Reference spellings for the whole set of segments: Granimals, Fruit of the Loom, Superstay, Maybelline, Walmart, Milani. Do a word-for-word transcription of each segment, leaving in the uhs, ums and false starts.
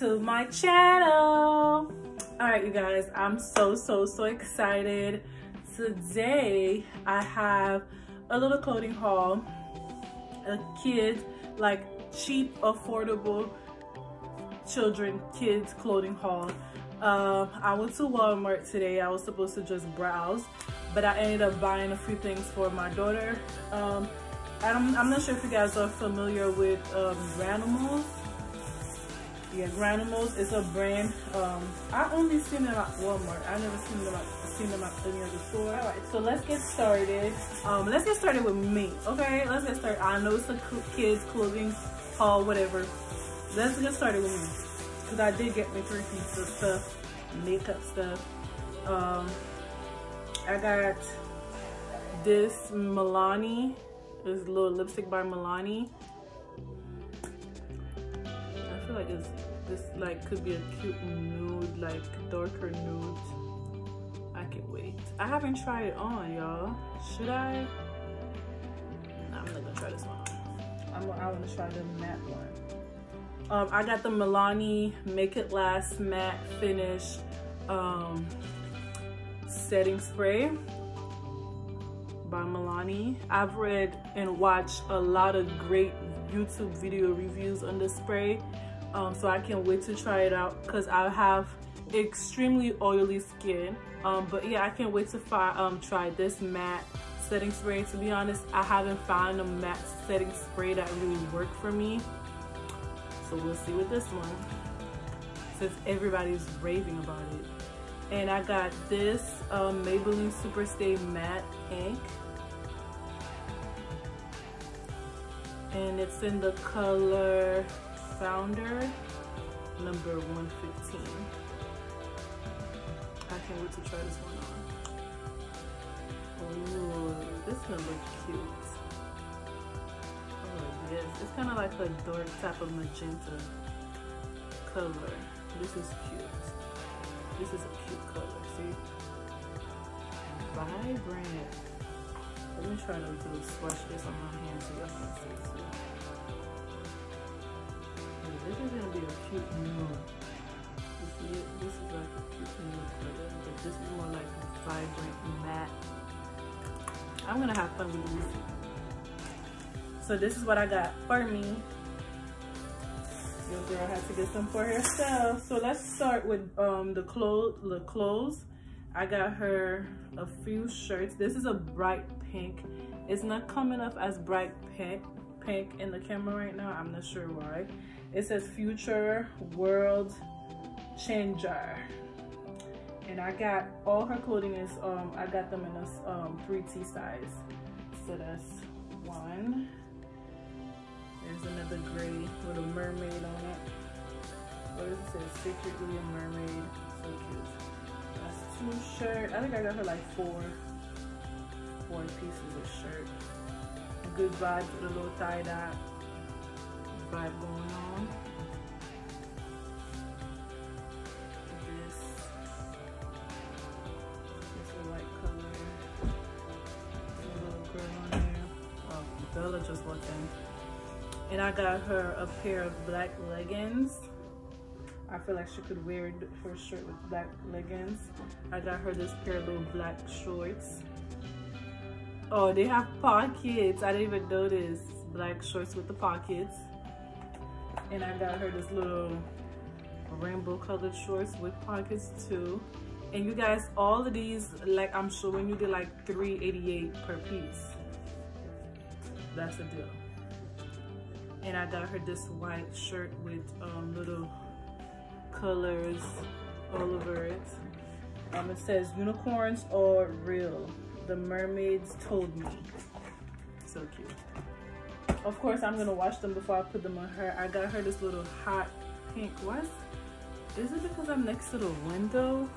To my channel. All right, you guys, I'm so so so excited. Today I have a little clothing haul, a kid, like cheap affordable children kids clothing haul. um I went to Walmart today. I was supposed to just browse, but I ended up buying a few things for my daughter. um I'm, I'm not sure if you guys are familiar with um Granimals. Yeah, Granimals is a brand. Um, I only seen them at Walmart. I never seen them at, seen them at any other store. All right, so let's get started. Um, let's get started with me, okay? Let's get started. I know it's a kids' clothing haul, whatever. Let's get started with me, because I did get my three pieces of stuff, makeup stuff. Um, I got this Milani, this little lipstick by Milani. I feel like it's, this like could be a cute nude, like darker nude. I can't wait. I haven't tried it on, y'all. Should I? Nah, I'm not gonna try this one. I'm gonna, I want to try the matte one. Um, I got the Milani Make It Last Matte Finish um, Setting Spray by Milani. I've read and watched a lot of great YouTube video reviews on this spray. Um, so I can't wait to try it out, because I have extremely oily skin. Um, but yeah, I can't wait to find, um, try this matte setting spray. To be honest, I haven't found a matte setting spray that really worked for me. So we'll see with this one, since everybody's raving about it. And I got this um, Maybelline Superstay Matte Ink. And it's in the color Founder number one fifteen. I can't wait to try this one on. Ooh, this one looks cute. Oh yes, it's kind of like a dark type of magenta color. This is cute. This is a cute color, see? Vibrant. Let me try to do swatch this on my hand so y'all can see it too. This is gonna be a cute nude. You see it? This is like a cute nude color, but this is more like a vibrant matte. I'm gonna have fun with these. So this is what I got for me. Your girl had to get some for herself. So let's start with um the clothes. The clothes. I got her a few shirts. This is a bright pink. It's not coming up as bright pink pink in the camera right now. I'm not sure why. It says Future World Changer. And I got all her clothing is, um, I got them in a um, three T size. So that's one. There's another gray with a mermaid on it. What does it say? Secretly a mermaid. So cute. That's two shirts. I think I got her like four, four pieces of shirt. Good vibes with a little tie-dye vibe going on. This is a light color. There's a little girl on there. Oh, Bella just walked in. And I got her a pair of black leggings. I feel like she could wear her shirt with black leggings. I got her this pair of little black shorts. Oh, they have pockets. I didn't even notice. Black shorts with the pockets. And I got her this little rainbow colored shorts with pockets too. And you guys, all of these, like I'm showing you, they're like three eighty-eight per piece. That's the deal. And I got her this white shirt with um, little colors all over it. Um, it says, unicorns are real. The mermaids told me. So cute. Of course, I'm gonna wash them before I put them on her. I got her this little hot pink. What? Is it because I'm next to the window?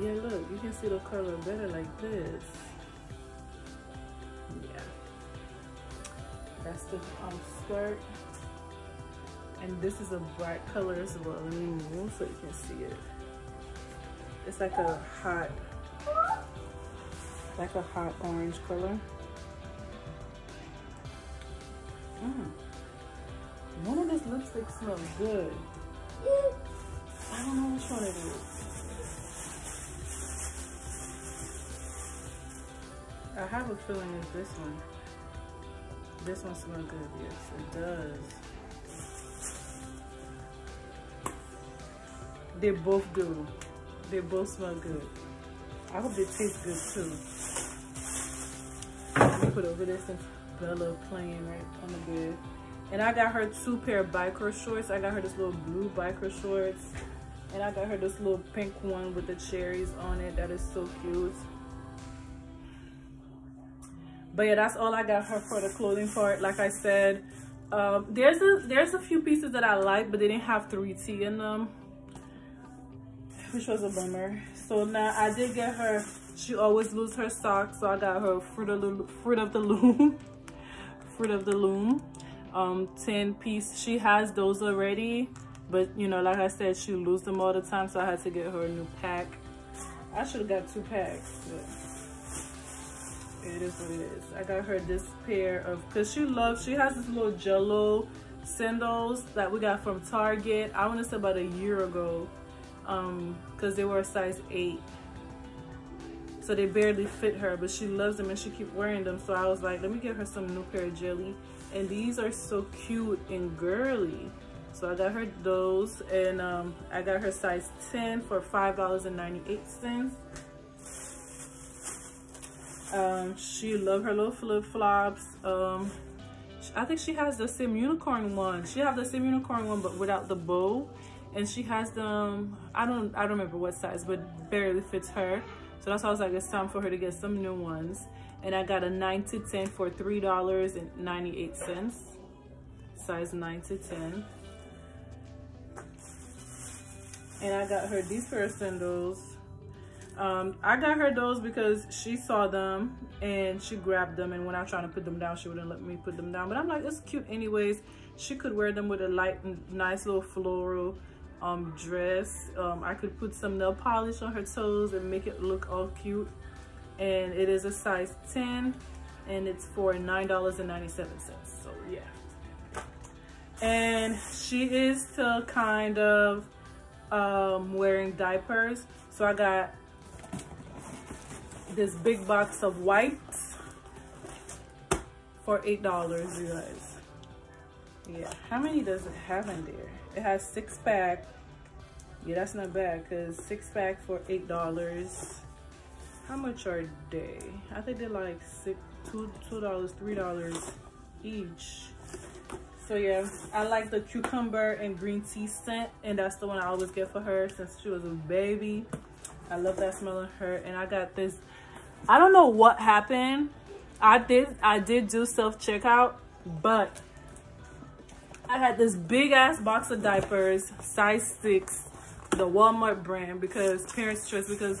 Yeah, look, you can see the color better like this. Yeah. That's the um, skirt. And this is a bright color as well. Let me move so you can see it. It's like a hot, like a hot orange color. Mm. One of these lipsticks smells good. I don't know which one it is. I have a feeling it's this one. This one smells good, yes, it does. They both do. They both smell good. I hope they taste good too. I'm gonna put over this and Bella playing right on the bed. And I got her two pair of biker shorts. I got her this little blue biker shorts. And I got her this little pink one with the cherries on it. That is so cute. But yeah, that's all I got her for the clothing part. Like I said, um, there's a there's a few pieces that I like, but they didn't have three T in them, which was a bummer. So now I did get her, she always loses her socks, so I got her Fruit of the, Fruit of the Loom. Fruit of the Loom. Um, ten piece. She has those already, but you know, like I said, she loses them all the time, so I had to get her a new pack. I should have got two packs, but it is what it is. I got her this pair of, because she loves, she has this little Jello sandals that we got from Target, I want to say about a year ago. Um because they were a size eight, so they barely fit her, but she loves them and she keeps wearing them. So I was like, let me get her some new pair of jelly, and these are so cute and girly, so I got her those. And um I got her size ten for five dollars and ninety-eight cents. Um she loved her little flip-flops. um I think she has the same unicorn one, she have the same unicorn one but without the bow. And she has them, I don't I don't remember what size, but barely fits her. So that's why I was like, it's time for her to get some new ones. And I got a nine to ten for three dollars and ninety-eight cents. Size nine to ten. And I got her these pair of sandals. Um, I got her those because she saw them and she grabbed them. And when I was trying to put them down, she wouldn't let me put them down. But I'm like, it's cute anyways. She could wear them with a light, nice little floral Um, dress. um, I could put some nail polish on her toes and make it look all cute. And it is a size ten, and it's for nine dollars and ninety-seven cents. So yeah, and she is still kind of um, wearing diapers, so I got this big box of wipes for eight dollars, you guys. Yeah, how many does it have in there? It has six pack. Yeah, that's not bad, because six pack for eight dollars. How much are they? I think they're like six two two dollars three dollars each. So yeah, I like the cucumber and green tea scent, and that's the one I always get for her since she was a baby. I love that smell of her. And I got this, I don't know what happened. I did I did do self-checkout, but I had this big ass box of diapers, size six, the Walmart brand, because parents trust, because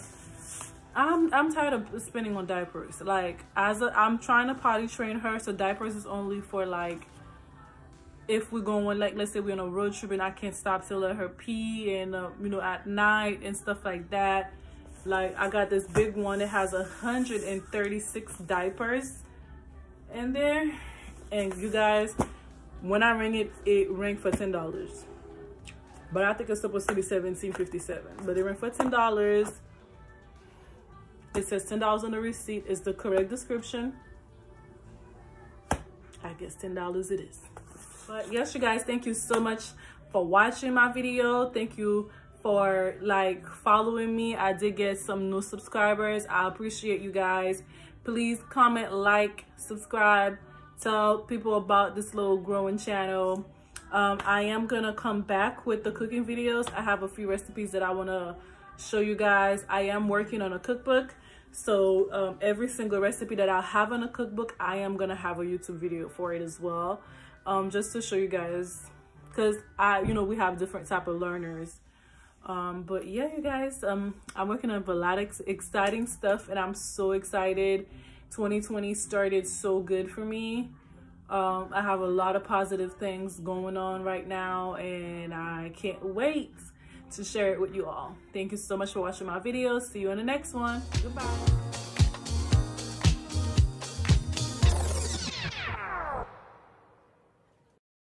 I'm I'm tired of spending on diapers. Like, as a, I'm trying to potty train her, so diapers is only for like if we're going, like let's say we're on a road trip and I can't stop to let her pee, and uh, you know, at night and stuff like that. Like, I got this big one that has one hundred thirty-six diapers in there, and you guys, when I rang it, it rang for ten dollars. But I think it's supposed to be seventeen fifty-seven. But it rang for ten dollars. It says ten dollars on the receipt is the correct description. I guess ten dollars it is. But yes, you guys, thank you so much for watching my video. Thank you for like following me. I did get some new subscribers. I appreciate you guys. Please comment, like, subscribe, tell people about this little growing channel. um I am gonna come back with the cooking videos. I have a few recipes that I want to show you guys. I am working on a cookbook, so um, every single recipe that I have on a cookbook, I am gonna have a YouTube video for it as well, um just to show you guys, because I you know we have different type of learners. Um but yeah, you guys, um I'm working on a lot of exciting stuff, and I'm so excited. Twenty twenty started so good for me. um I have a lot of positive things going on right now, and I can't wait to share it with you all. Thank you so much for watching my video. See you in the next one. Goodbye.